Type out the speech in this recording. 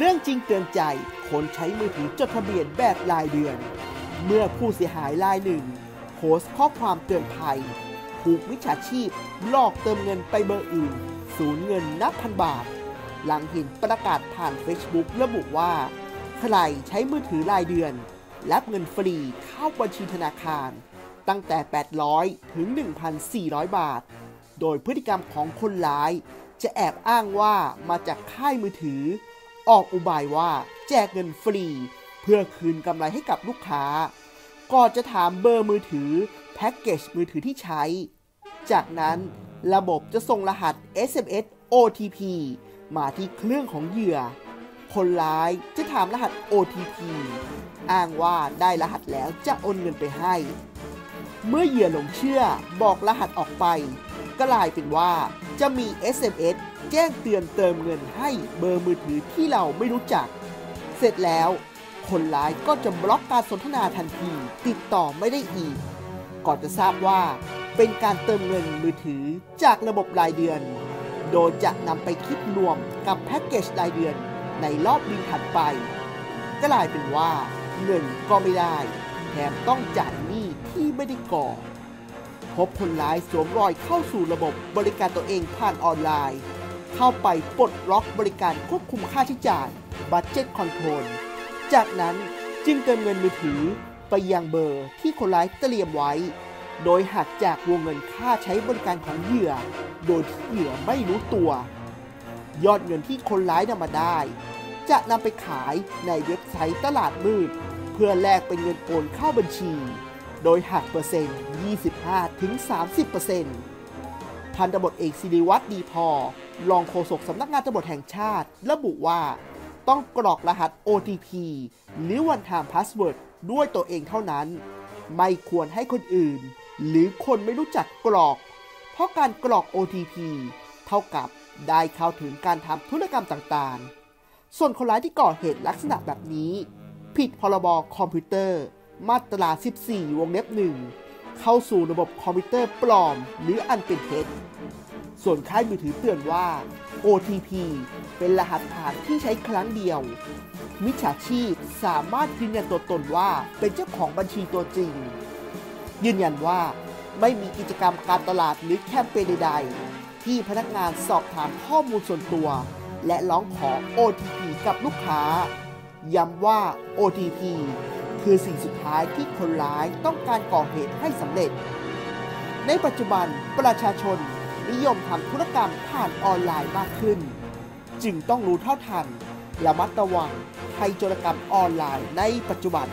เรื่องจริงเตือนใจคนใช้มือถือจดทะเบียนแบบรายเดือนเมื่อผู้เสียหายรายหนึ่งโพสต์ข้อความเตือนภัยถูกมิจฉาชีพหลอกเติมเงินไปเบอร์อื่นสูญเงินนับพันบาทหลังเห็นประกาศผ่าน Facebook ระบุว่าใครใช้มือถือรายเดือนรับเงินฟรีเข้าบัญชีธนาคารตั้งแต่800ถึง 1,400 บาทโดยพฤติกรรมของคนร้ายจะแอบอ้างว่ามาจากค่ายมือถือออกอุบายว่าแจกเงินฟรีเพื่อคืนกำไรให้กับลูกค้าก่อนจะถามเบอร์มือถือแพ็กเกจมือถือที่ใช้จากนั้นระบบจะส่งรหัส SMS OTP มาที่เครื่องของเหยื่อคนร้ายจะถามรหัส OTP อ้างว่าได้รหัสแล้วจะโอนเงินไปให้เมื่อเหยื่อหลงเชื่อบอกรหัสออกไปก็กลายเป็นว่าจะมี SMS แจ้งเตือนเติมเงินให้เบอร์มือถือที่เราไม่รู้จักเสร็จแล้วคนร้ายก็จะบล็อกการสนทนาทันทีติดต่อไม่ได้อีกก่อนจะทราบว่าเป็นการเติมเงินมือถือจากระบบรายเดือนโดยจะนำไปคิดรวมกับแพ็กเกจรายเดือนในรอบบินถัดไปก็กลายเป็นว่าเงินก็ไม่ได้แถมต้องจ่ายหนี้ที่ไม่ได้ก่อพบคนร้ายสวมรอยเข้าสู่ระบบบริการตัวเองผ่านออนไลน์เข้าไปปลดล็อกบริการควบคุมค่าใช้จ่ายบัดเจ็ตคอนโทรลจากนั้นจึงเติมเงินมือถือไปยังเบอร์ที่คนร้ายเตรียมไว้โดยหักจากวงเงินค่าใช้บริการของเหยื่อโดยที่เหยื่อไม่รู้ตัวยอดเงินที่คนร้ายนำมาได้จะนำไปขายในเว็บไซต์ตลาดมืดเพื่อแลกเป็นเงินโอนเข้าบัญชีโดยหักเปอร์เซ็นต์ 25-30% พันตำรวจเอกศิริวัฒน์ ดีพอรองโฆษกสำนักงานตำรวจแห่งชาติระบุว่าต้องกรอกรหัส OTP หรือ One Time Password ด้วยตัวเองเท่านั้นไม่ควรให้คนอื่นหรือคนไม่รู้จักกรอกเพราะการกรอก OTP เท่ากับได้เข้าถึงการทำธุรกรรมต่างๆส่วนคนร้ายที่ก่อเหตุลักษณะแบบนี้ผิดพรบคอมพิวเตอร์มาตรา 14 วงเล็บ 1เข้าสู่ระบบคอมพิวเตอร์ปลอมหรืออันเป็นเท็จส่วนค่ายมือถือเตือนว่า OTP เป็นรหัสผ่านที่ใช้ครั้งเดียวมิจฉาชีพสามารถยืนยันตัวตนว่าเป็นเจ้าของบัญชีตัวจริงยืนยันว่าไม่มีกิจกรรมการตลาดหรือแคมเปญใดๆที่พนักงานสอบถามข้อมูลส่วนตัวและร้องขอ OTP กับลูกค้าย้ำว่า OTPคือสิ่งสุดท้ายที่คนร้ายต้องการก่อเหตุให้สำเร็จในปัจจุบันประชาชนนิยมทำธุรกรรมผ่านออนไลน์มากขึ้นจึงต้องรู้เท่าทันระมัดระวังภัยโจรกรรมออนไลน์ในปัจจุบัน